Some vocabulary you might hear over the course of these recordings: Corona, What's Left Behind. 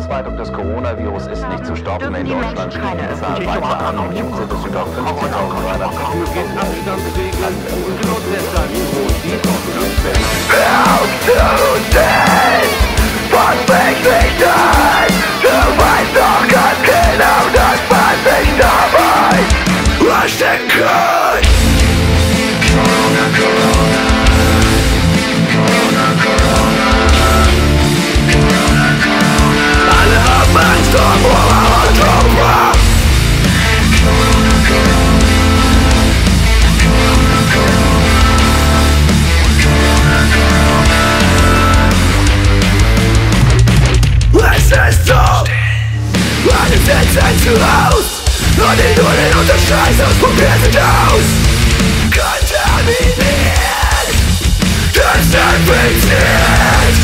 Ausbreitung des Coronavirus ist nicht zu stoppen. In Deutschland stehen es an Weiterarmung sind es über 50.000. Zu Haus und die Nudeln und das Scheiß ausprobiert sind aus. Kontaminiert, desinfiziert.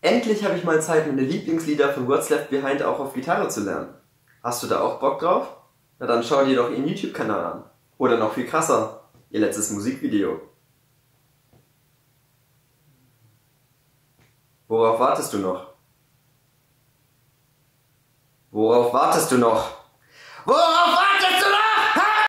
Endlich habe ich mal Zeit, meine Lieblingslieder von What's Left Behind auch auf Gitarre zu lernen. Hast du da auch Bock drauf? Na dann schau dir doch ihren YouTube-Kanal an. Oder noch viel krasser, ihr letztes Musikvideo. Worauf wartest du noch? Worauf wartest du noch? Worauf wartest du noch?